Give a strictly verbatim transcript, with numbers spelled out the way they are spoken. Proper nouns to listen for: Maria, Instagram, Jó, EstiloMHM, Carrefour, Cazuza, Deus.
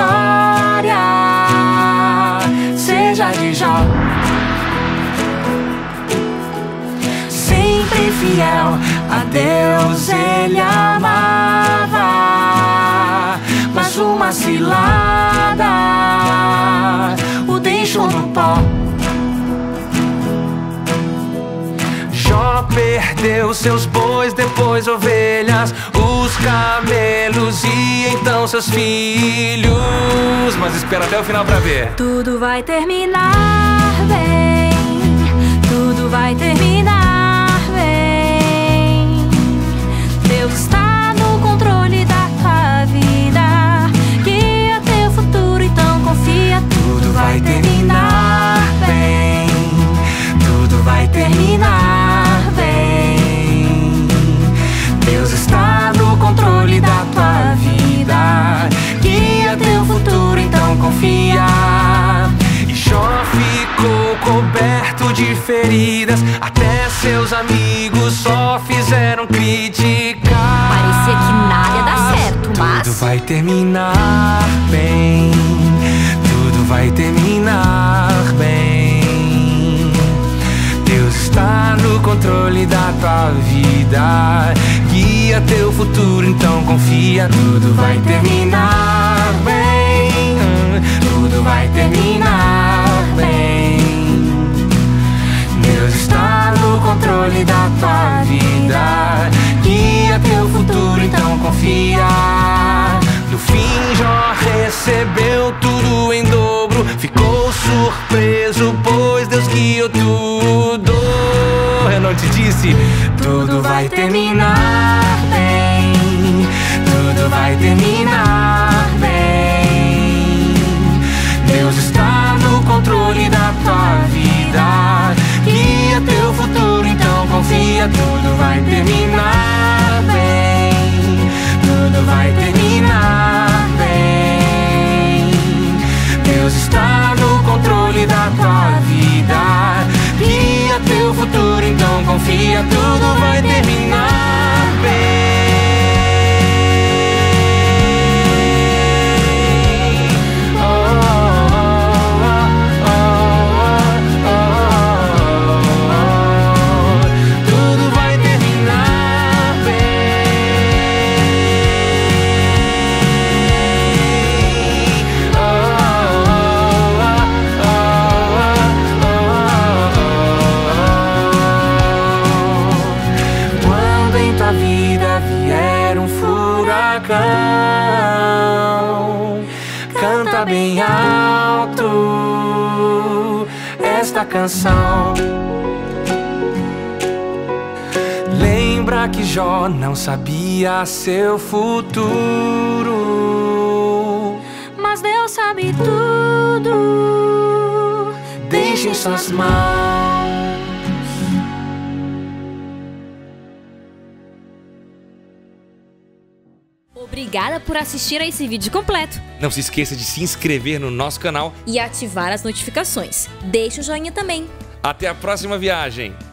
história seja de Jó. Sempre fiel a Deus ele amava, mas uma cilada o deixou no pó. Jó perdeu seus bois, depois ovelhas, os camelos e então seus filhos. Mas espera até o final pra ver. Tudo vai terminar bem, tudo vai terminar bem. Deus está no controle da tua vida, guia teu futuro, então confia. Tudo vai terminar bem, tudo vai terminar. Da tua vida, guia teu futuro, então confia. E Jó ficou coberto de feridas, até seus amigos só fizeram criticar. Parecia que nada ia dar certo, mas tudo vai terminar bem, tudo vai terminar bem. Deus está no controle da tua vida, guia teu futuro, então confia. Tudo vai terminar bem, tudo vai terminar bem. Deus está no controle da tua vida, guia teu futuro, então confia. No fim Jó recebeu tudo em dobro, ficou surpreso, pois Deus guiou tudo. Eu não te disse? Tudo vai terminar bem, tudo vai terminar bem. Deus está no controle da tua vida, guia teu futuro, então confia. Tudo vai terminar bem, tudo vai terminar bem. Deus está no controle da tua vida, guia teu futuro, então confia. Tudo vai terminar bem. Oh, oh, oh, oh, oh, oh, oh. Tudo vai terminar bem. Oh, oh, oh, oh, oh, oh. Canta bem alto esta canção. Lembra que Jó não sabia seu futuro, mas Deus sabe tudo. Deixe em suas mãos. Obrigada por assistir a esse vídeo completo. Não se esqueça de se inscrever no nosso canal e ativar as notificações. Deixe o joinha também. Até a próxima viagem!